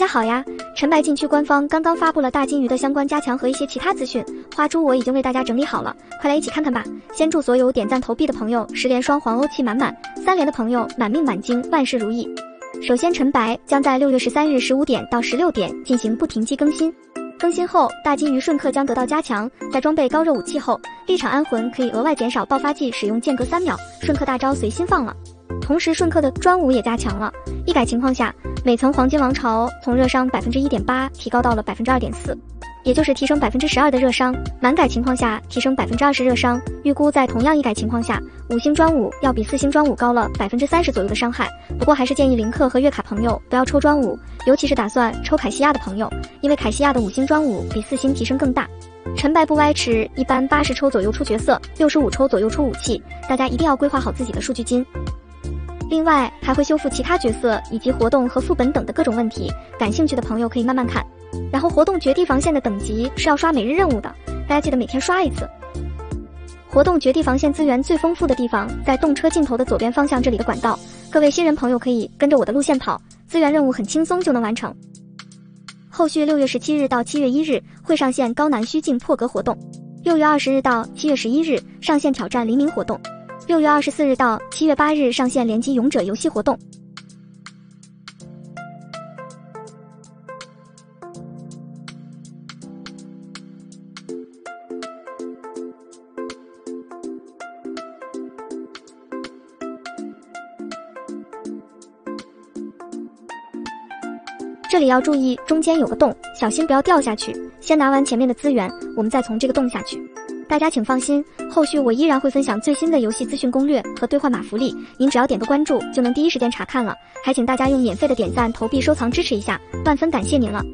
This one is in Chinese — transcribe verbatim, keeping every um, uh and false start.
大家好呀，陈白禁区官方刚刚发布了大金鱼的相关加强和一些其他资讯，花猪我已经为大家整理好了，快来一起看看吧。先祝所有点赞投币的朋友十连双黄，欧气满满；三连的朋友满命满经，万事如意。首先，陈白将在六月十三日十五点到十六点进行不停机更新。 更新后，大金鱼瞬刻将得到加强。在装备高热武器后，立场安魂可以额外减少爆发技使用间隔三秒，瞬刻大招随心放了。同时，瞬刻的专武也加强了。一改情况下，每层黄金王朝从热伤 百分之一点八 提高到了 百分之二点四， 也就是提升 百分之十二 的热伤。满改情况下提升 百分之二十 热伤，预估在同样一改情况下，五星专武要比四星专武高了 百分之三十 左右的伤害。不过还是建议林克和月卡朋友不要抽专武，尤其是打算抽凯西亚的朋友，因为凯西亚的五星专武比四星提升更大。陈白不歪吃，一般八十抽左右出角色， 六十五抽左右出武器，大家一定要规划好自己的数据金。 另外还会修复其他角色以及活动和副本等的各种问题，感兴趣的朋友可以慢慢看。然后活动绝地防线的等级是要刷每日任务的，大家记得每天刷一次。活动绝地防线资源最丰富的地方在动车尽头的左边方向这里的管道，各位新人朋友可以跟着我的路线跑，资源任务很轻松就能完成。后续六月十七日到七月一日会上线高难虚境破格活动， 六月二十日到七月十一日上线挑战黎明活动。 六月二十四日到七月八日上线联机勇者游戏活动。这里要注意，中间有个洞，小心不要掉下去。先拿完前面的资源，我们再从这个洞下去。 大家请放心，后续我依然会分享最新的游戏资讯攻略和兑换码福利，您只要点个关注就能第一时间查看了。还请大家用免费的点赞、投币、收藏支持一下，万分感谢您了。